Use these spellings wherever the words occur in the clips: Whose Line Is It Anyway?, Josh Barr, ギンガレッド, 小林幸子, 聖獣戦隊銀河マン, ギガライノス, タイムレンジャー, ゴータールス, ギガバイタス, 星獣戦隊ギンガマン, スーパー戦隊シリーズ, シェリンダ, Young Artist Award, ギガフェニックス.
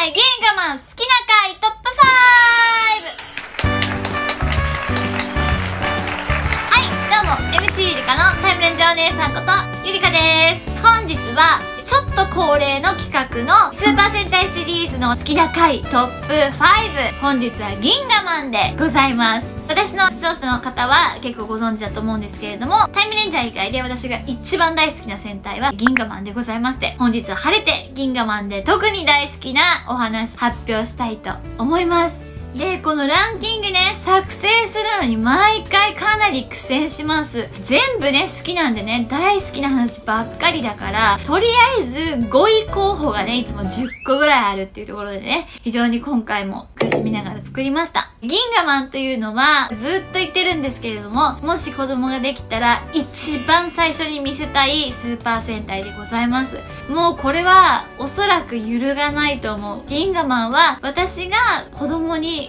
芸人我慢好きな回トップ 5! はい、どうも MC ゆりかのタイムレンジャーお姉さんことゆりかです。本日はちょっと恒例の企画のスーパー戦隊シリーズの好きな回トップ 5! 本日は銀河マンでございます。私の視聴者の方は結構ご存知だと思うんですけれども、タイムレンジャー以外で私が一番大好きな戦隊は銀河マンでございまして、本日は晴れて銀河マンで特に大好きなお話発表したいと思います。で、このランキングね、作成するのに毎回かなり苦戦します。全部ね、好きなんでね、大好きな話ばっかりだから、とりあえず5位候補がね、いつも10個ぐらいあるっていうところでね、非常に今回も苦しみながら作りました。銀河マンというのは、ずっと言ってるんですけれども、もし子供ができたら、一番最初に見せたいスーパー戦隊でございます。もうこれは、おそらく揺るがないと思う。銀河マンは、私が子供に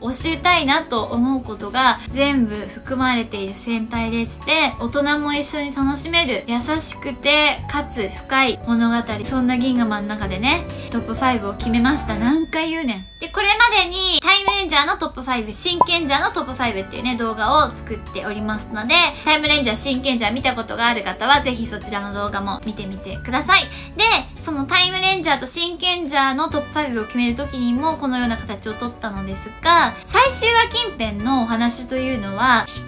教えたいなと思うことが全部含まれている戦隊でして、大人も一緒に楽しめる優しくてかつ深い物語、そんな銀河マンの中でねトップ5を決めました。何回言うねん。でこれまでにタイムレンジャーのトップ5、真賢者のトップ5っていうね動画を作っておりますので、タイムレンジャー真賢者見たことがある方はぜひそちらの動画も見てみてください。でそのタイムレンジャーと真剣ジャーのトップ5を決める時にもこのような形をとったのですが、最終話近辺のお話というのは比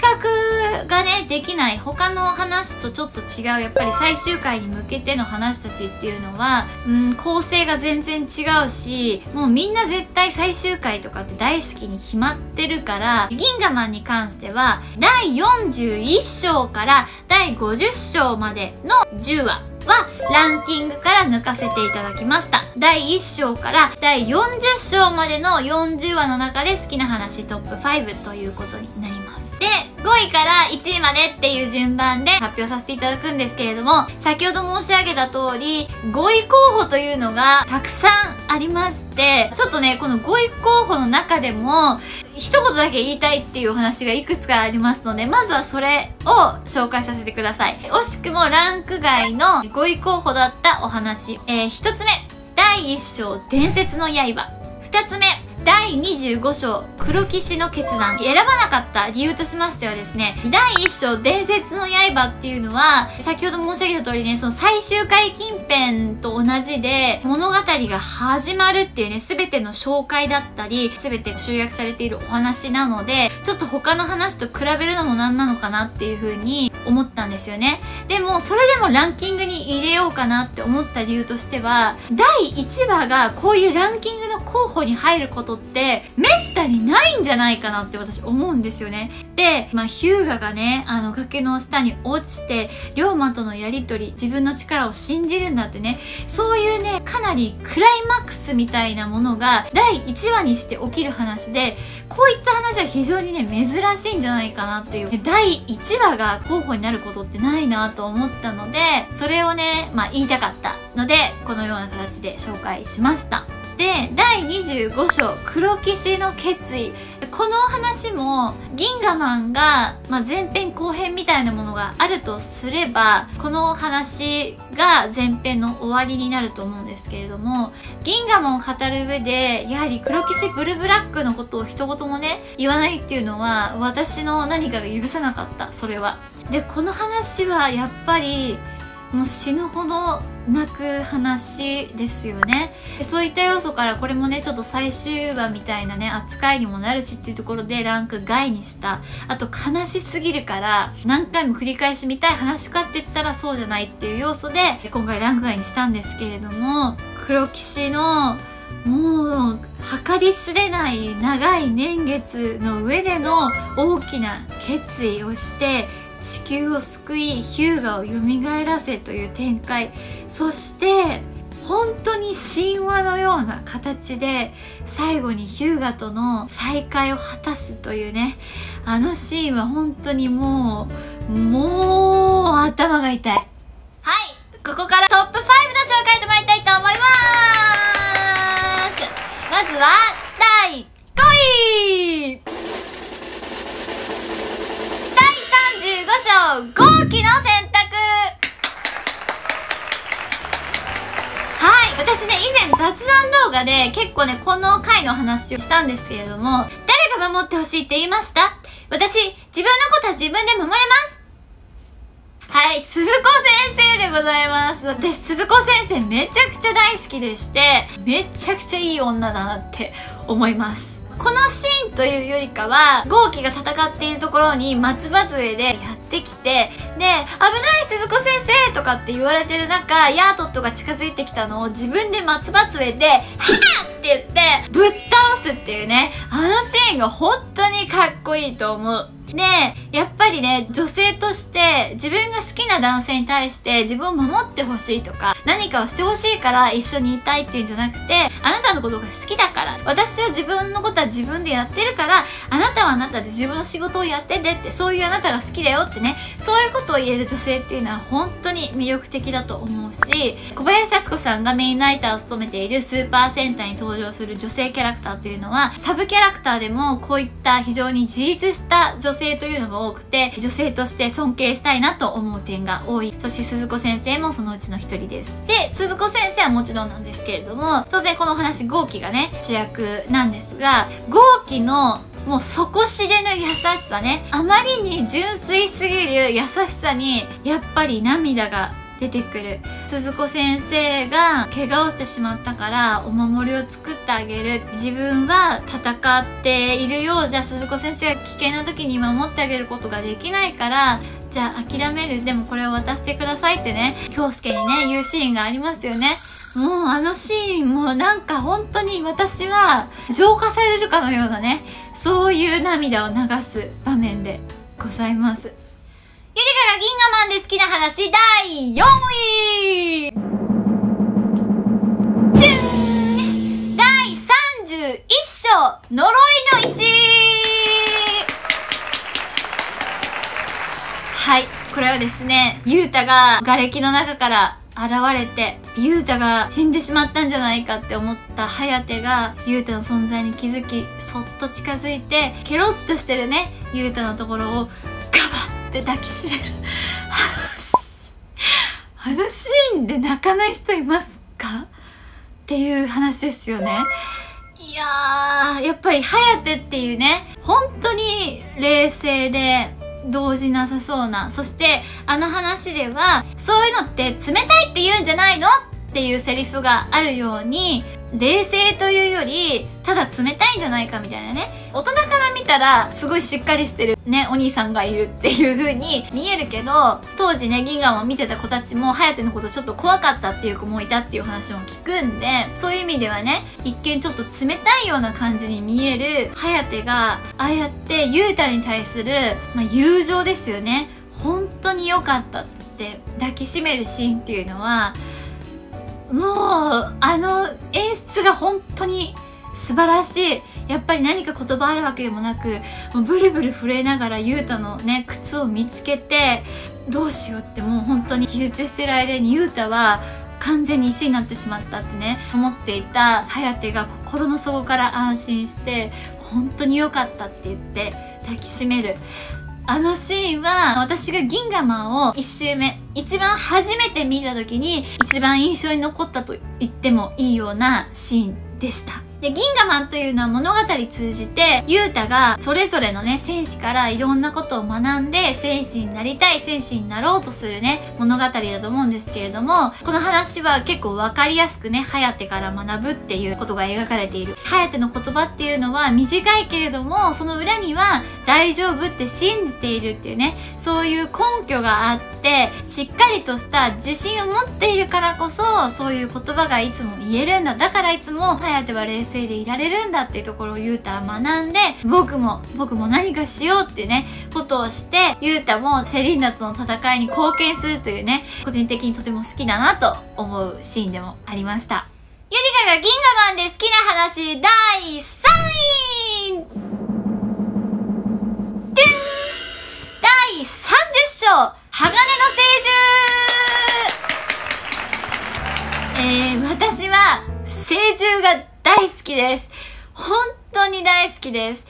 較がねできない、他の話とちょっと違う、やっぱり最終回に向けての話たちっていうのは構成が全然違うし、もうみんな絶対最終回とかって大好きに決まってるから、銀河マンに関しては第41章から第50章までの10話はランキングから抜かせていただきました。第1章から第40章までの40話の中で好きな話トップ5ということになります。で5位から1位までっていう順番で発表させていただくんですけれども、先ほど申し上げた通り5位候補というのがたくさんありまして、ちょっとねこの5位候補の中でも一言だけ言いたいっていうお話がいくつかありますので、まずはそれを紹介させてください。惜しくもランク外の5位候補だったお話。1つ目、第1章伝説の刃。2つ目、第25章黒騎士の決断。選ばなかった理由としましてはですね、第1章伝説の刃っていうのは先ほど申し上げた通りね、その最終回近辺と同じで物語が始まるっていうね、全ての紹介だったり全て集約されているお話なので、ちょっと他の話と比べるのもなんなのかなっていう風に思ったんですよね。でもそれでもランキングに入れようかなって思った理由としては、第1話がこういうランキングの候補に入ることってめったにないんじゃないかなって私思うんですよね。で、ヒューガがね崖の下に落ちて龍馬とのやり取り、自分の力を信じるんだってね、そういうねかなりクライマックスみたいなものが第1話にして起きる話で、こういった話は非常にね珍しいんじゃないかなっていう、第1話が候補になることってないなと思ったので、それをね言いたかったのでこのような形で紹介しました。で第25章黒騎士の決意、このお話も銀河マンが、前編後編みたいなものがあるとすればこのお話が前編の終わりになると思うんですけれども、銀河マンを語る上でやはり黒騎士ブルブラックのことを一言もね言わないっていうのは私の何かが許さなかった。それはでこの話はやっぱりもう死ぬほど泣く話ですよね。そういった要素からこれもねちょっと最終話みたいなね扱いにもなるしっていうところでランク外にした。あと悲しすぎるから何回も繰り返し見たい話かって言ったらそうじゃないっていう要素で今回ランク外にしたんですけれども、黒騎士のもう計り知れない長い年月の上での大きな決意をして地球を救いヒューガを蘇らせという展開、そして本当に神話のような形で最後にヒューガとの再会を果たすというね、あのシーンは本当にもう頭が痛い。はい、ここからトップ5の紹介で参りたいと思います。まずは第5位、5章号機の選択。はい、私ね、以前雑談動画で結構ね、この回の話をしたんですけれども、誰が守ってほしいって言いました？私、自分のことは自分で守れます。はい、鈴子先生でございます。私、鈴子先生めちゃくちゃ大好きでして、めちゃくちゃいい女だなって思います。このシーンというよりかは、豪輝が戦っているところに松葉杖でやってきて、で、危ない鈴子先生とかって言われてる中、ヤートットが近づいてきたのを自分で松葉杖で、はぁ！って言って、ぶっ倒すっていうね、あのシーンが本当にかっこいいと思う。で、やっぱりね、女性として自分が好きな男性に対して自分を守ってほしいとか、何かをしてほしいから一緒にいたいっていうんじゃなくて、あなたのことが好きだから、私は自分のことは自分でやってるから、あなたはあなたで自分の仕事をやっててって、そういうあなたが好きだよってね、そういうことを言える女性っていうのは本当に魅力的だと思うし、小林幸子さんがメインライターを務めているスーパー戦隊に登場する女性キャラクターっていうのは、サブキャラクターでもこういった非常に自立した女性というのが多くて、女性として尊敬したいなと思う点が多い。そして鈴子先生もそのうちの一人です。で、鈴子先生はもちろんなんですけれども、当然このお話豪輝がね主役なんですが、豪輝のもう底知れぬ優しさね、あまりに純粋すぎる優しさにやっぱり涙が出てくる。鈴子先生が怪我をしてしまったからお守りを作ってあげる、自分は戦っているようじゃ鈴子先生が危険な時に守ってあげることができないから、じゃあ諦める、でもこれを渡してくださいってね、恭介にね言うシーンがありますよね。もうあのシーンもなんか本当に私は浄化されるかのようなね、そういう涙を流す場面でございます。ゆりかが銀河マンで好きな話第4位、第31章呪いの石。はい、これはですね、ユウタが瓦礫の中から現れて、ユウタが死んでしまったんじゃないかって思ったハヤテがユウタの存在に気づき、そっと近づいてケロッとしてるねユウタのところをガバッで抱きしめるあのシーンで泣かない人いますかっていう話ですよね。いやー、やっぱり颯っていうね、本当に冷静で動じなさそうな、そしてあの話ではそういうのって冷たいって言うんじゃないのっていうセリフがあるように、冷静というよりただ冷たいんじゃないかみたいなね、大人から見たらすごいしっかりしてるねお兄さんがいるっていう風に見えるけど、当時ね銀河を見てた子たちもハヤテのことちょっと怖かったっていう子もいたっていう話も聞くんで、そういう意味ではね、一見ちょっと冷たいような感じに見えるハヤテが、ああやってユウタに対する、友情ですよね、本当に良かったって抱きしめるシーンっていうのは、もうあの演出が本当に素晴らしい。やっぱり何か言葉あるわけでもなく、もうブルブル震えながらユウタのね靴を見つけて、どうしようってもう本当に気絶してる間にユウタは完全に石になってしまったってね思っていた颯が心の底から安心して、本当に良かったって言って抱きしめるあのシーンは、私が銀河マンを1周目、一番初めて見た時に一番印象に残ったと言ってもいいようなシーンでした。で、銀河マンというのは物語通じて、ユウタがそれぞれのね、戦士からいろんなことを学んで、戦士になりたい、戦士になろうとするね、物語だと思うんですけれども、この話は結構わかりやすくね、颯から学ぶっていうことが描かれている。颯の言葉っていうのは短いけれども、その裏には大丈夫って信じているっていうね、そういう根拠があって、しっかりとした自信を持っているからこそ、そういう言葉がいつも言えるんだ。だからいつも颯は冷静でいられるんだっていうところをユウタは学んで、僕も何かしようってねことをして、ユウタもシェリンダとの戦いに貢献するというね、個人的にとても好きだなと思うシーンでもありました。ゆりかが銀河マンで好きな話第3位、第30章鋼の聖獣私は聖獣が大好きです。本当に大好きです。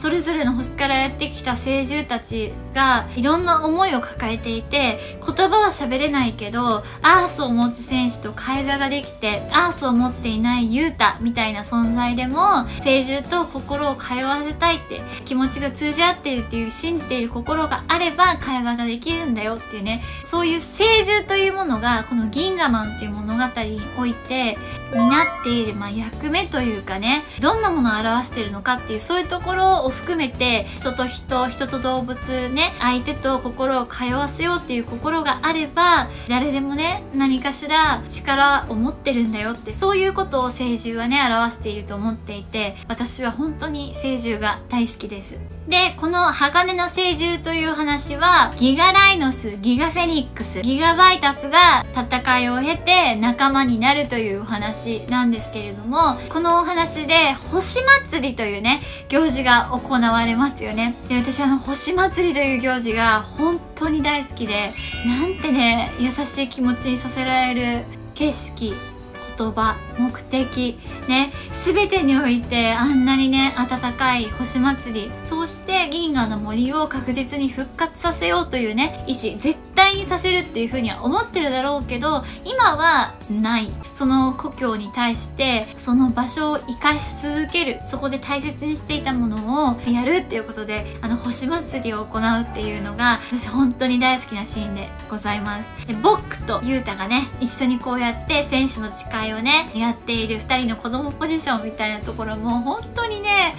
それぞれの星からやってきた聖獣たちがいろんな思いを抱えていて、言葉は喋れないけどアースを持つ戦士と会話ができて、アースを持っていないユータみたいな存在でも聖獣と心を通わせたいって、気持ちが通じ合ってるっていう信じている心があれば会話ができるんだよっていうね、そういう聖獣というものがこのギンガマンっていう物語において担っている、役目というかね、どんなものを表しているのかっていう、そういうところを含めて、人と人、人と動物ね、相手と心を通わせようっていう心があれば誰でもね、何かしら力を持ってるんだよって、そういうことを聖獣はね表していると思っていて、私は本当に聖獣が大好きです。で、この鋼の聖獣という話はギガライノス、ギガフェニックス、ギガバイタスが戦いを経て仲間になるというお話なんですけれども、このお話で星祭りというね行事が行われますよね。で、私星祭りという行事が本当に大好きで、なんてね優しい気持ちにさせられる景色、言葉、目的ね、全てにおいてあんなにね温かい星祭り、そして銀河の森を確実に復活させようというね意思、絶対にさせるっていうふうには思ってるだろうけど、今はない、その故郷に対してその場所を生かし続ける、そこで大切にしていたものをやるっていうことで星祭りを行うっていうのが私本当に大好きなシーンでございます。で、ボックとユータがね一緒にこうやって戦士の誓いをねやっている2人の子供ポジションみたいなところも本当にね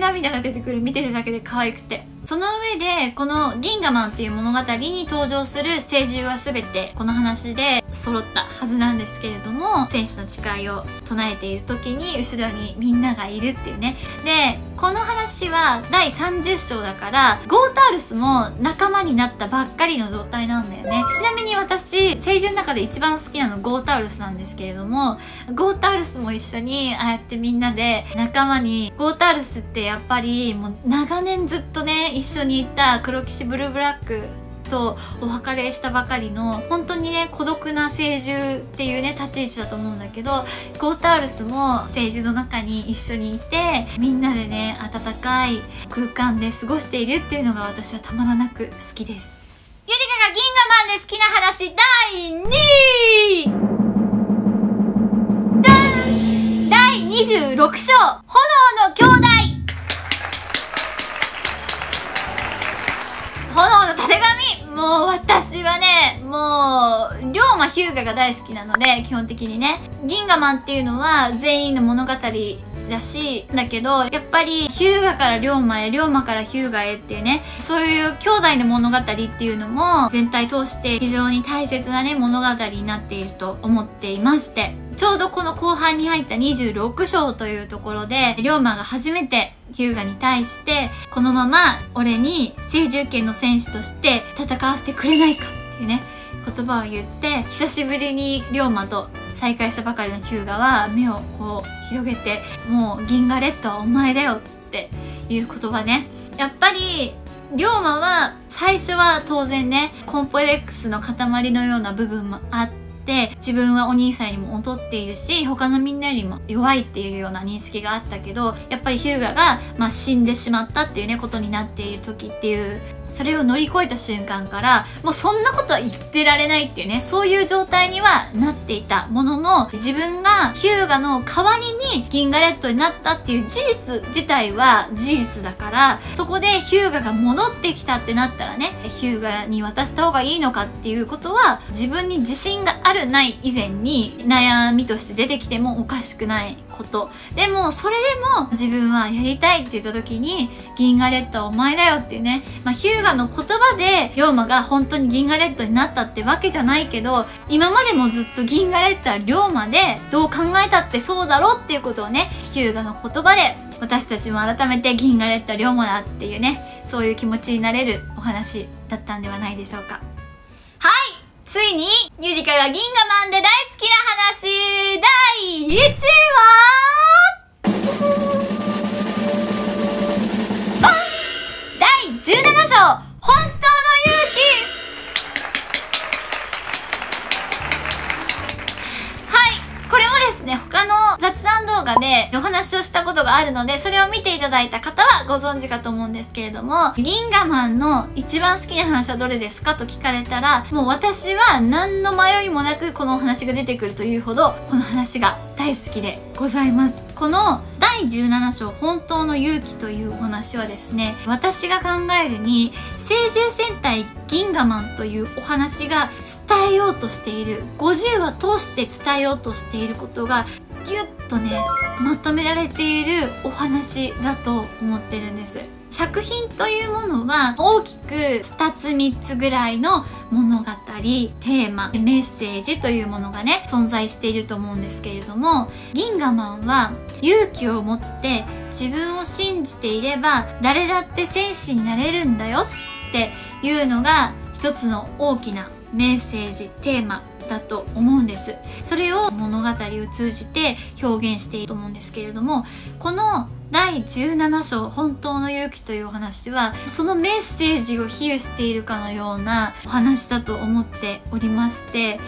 涙が出てくる、見てるだけで可愛くて。その上でこのギンガマンっていう物語に登場する聖獣は全てこの話で揃ったはずなんですけれども、戦士の誓いを唱えている時に後ろにみんながいるっていうね。で、この話は第30章だから、ゴータールスも仲間になったばっかりの状態なんだよね。ちなみに私、聖獣の中で一番好きなのゴータールスなんですけれども、ゴータールスも一緒にああやってみんなで仲間に、ゴータールスってやっぱりもう長年ずっとね一緒に行った黒騎士ブルーブラックとお別れしたばかりの本当にね孤独な聖獣っていうね立ち位置だと思うんだけど、ゴータールスも聖獣の中に一緒にいてみんなでね温かい空間で過ごしているっていうのが私はたまらなく好きです。ゆりかがギンガマンで好きな話第2位、第26章、炎の兄弟。炎のたてがみ、もう私はねもう龍馬日向が大好きなので、基本的にねギンガマンっていうのは全員の物語だし、だけどやっぱり日向から龍馬へ、龍馬から日向へっていうね、そういう兄弟の物語っていうのも全体通して非常に大切なね物語になっていると思っていまして、ちょうどこの後半に入った26章というところで、龍馬が初めて日向に対してこのまま俺に聖獣圏の戦士として戦わせてくれないかっていうね言葉を言って、久しぶりに龍馬と再会したばかりの日向は目をこう広げて、もう銀河レッドはお前だよっていう言葉ね。やっぱり龍馬は最初は当然ねコンプレックスの塊のような部分もあって、自分はお兄さんにも劣っているし他のみんなよりも弱いっていうような認識があったけど、やっぱり日向が、死んでしまったっていうねことになっている時っていう、それを乗り越えた瞬間からもうそんなことは言ってられないっていうね、そういう状態にはなっていたものの、自分が日向の代わりにギンガレッドになったっていう事実自体は事実だから、そこで日向が戻ってきたってなったらね、日向に渡した方がいいのかっていうことは自分に自信があるない以前に悩みとして出てきてもおかしくないことでも、それでも自分はやりたいって言った時にギンガレッドはお前だよっていうね、日向の言葉で龍馬が本当にギンガレッドになったってわけじゃないけど、今までもずっとギンガレッドは龍馬でどう考えたってそうだろうっていうことをね、日向の言葉で私たちも改めてギンガレッドは龍馬だっていうね、そういう気持ちになれるお話だったんではないでしょうか。はい、ついに、ゆりかがギンガマンで大好きな話第1位は第17章、本当の勇気。はい、これもですね他の雑談動画動画でお話をしたことがあるので、それを見ていただいた方はご存知かと思うんですけれども、銀河マンの一番好きな話はどれですかと聞かれたら、もう私は何の迷いもなくこのお話が出てくるというほど、この話が大好きでございます。この第17章本当の勇気というお話はですね、私が考えるに聖獣戦隊銀河マンというお話が伝えようとしている、50話通して伝えようとしていることがギュッとねまとめられているお話だと思ってるんです。作品というものは大きく2つ3つぐらいの物語、テーマ、メッセージというものがね存在していると思うんですけれども、銀河マンは勇気を持って自分を信じていれば誰だって戦士になれるんだよっていうのが一つの大きなメッセージ、テーマだと思うんです。それを物語を通じて表現していると思うんですけれども、この第17章本当の勇気というお話はそのメッセージを比喩しているかのようなお話だと思っておりまして、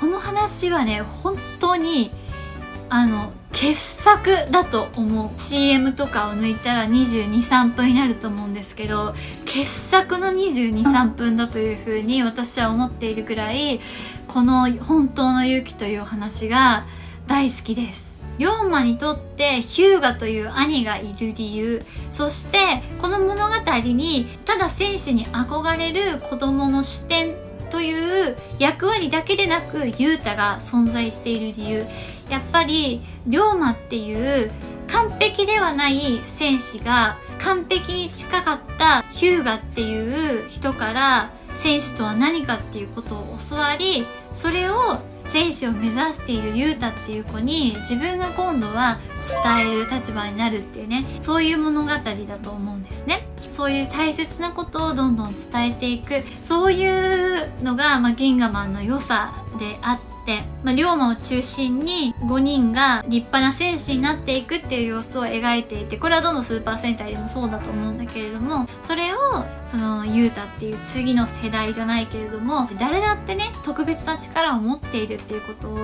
この話はね本当に傑作だと思う。 CM とかを抜いたら22、3分になると思うんですけど、傑作の22、3分だというふうに私は思っているくらい、この本当の勇気というお話が大好きです。龍馬にとってヒューガという兄がいる理由、そしてこの物語にただ戦士に憧れる子供の視点という役割だけでなくユータが存在している理由、やっぱり龍馬っていう完璧ではない戦士が完璧に近かったヒューガっていう人から戦士とは何かっていうことを教わり、それを戦士を目指しているユータっていう子に自分が今度は伝える立場になるっていうね、そういう物語だと思うんですね。そういう大切なことをどんどん伝えていく、そういうのが、銀河マンの良さであって、龍馬を中心に5人が立派な戦士になっていくっていう様子を描いていて、これはどのスーパー戦隊でもそうだと思うんだけれども、それをそのユータっていう次の世代じゃないけれども、誰だってね特別な力を持っているっていうことを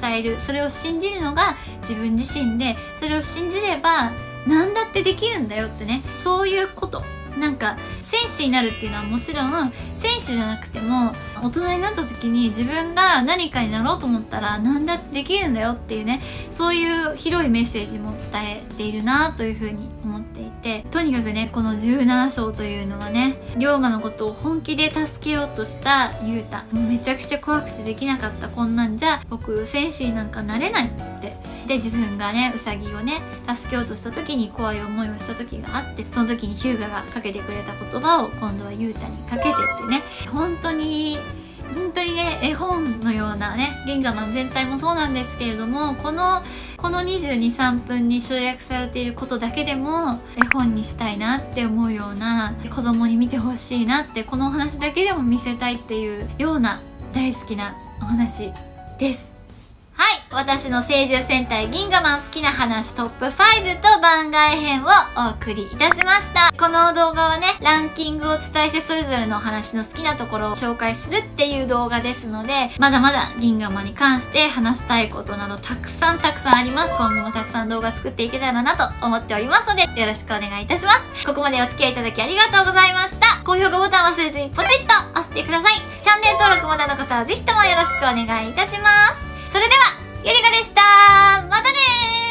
伝える、それを信じるのが自分自身で、それを信じれば何だってできるんだよってね、そういうこと。なんか戦士になるっていうのはもちろん戦士じゃなくても大人になった時に自分が何かになろうと思ったら何だってできるんだよっていうね、そういう広いメッセージも伝えているなというふうに思っていて、とにかくねこの17章というのはね、龍馬のことを本気で助けようとしたユータ、めちゃくちゃ怖くてできなかった、こんなんじゃ僕戦士になんかなれないって言って、で自分がねウサギをね助けようとした時に怖い思いをした時があって、その時にヒューガがかけてくれた言葉を今度はユータにかけてってね、本当にね絵本のようなね、銀河マン全体もそうなんですけれども、この22、3分に集約されていることだけでも絵本にしたいなって思うような、子供に見てほしいなって、このお話だけでも見せたいっていうような大好きなお話です。はい、私の聖獣戦隊銀河マン好きな話トップ5と番外編をお送りいたしました。この動画はねランキングをお伝えしてそれぞれのお話の好きなところを紹介するっていう動画ですので、まだまだ銀河マンに関して話したいことなどたくさんあります。今後もたくさん動画作っていけたらなと思っておりますので、よろしくお願いいたします。ここまでお付き合いいただきありがとうございました。高評価ボタン忘れずにポチッと押してください。チャンネル登録まだの方はぜひともよろしくお願いいたします。それでは、ゆりかでした。またねー。